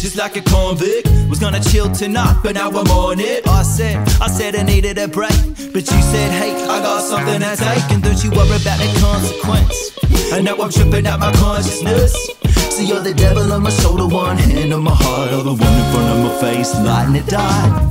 just like a convict. Was gonna chill tonight, but now I'm on it. I said I needed a break, but you said, hey, I got something to take. And don't you worry about the consequence, I know I'm tripping out my consciousness. See, you're the devil on my shoulder, one hand on my heart, other one in front of my face, lighting it dark.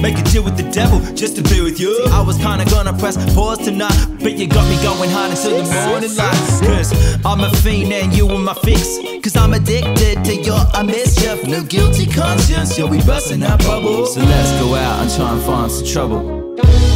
Make a deal with the devil just to be with you. See, I was kinda gonna press pause tonight, but you got me going hard until the morning light. Cause I'm a fiend and you in my fix, cause I'm addicted to your mischief. No guilty conscience, yeah, we bustin' that bubble. So let's go out and try and find some trouble.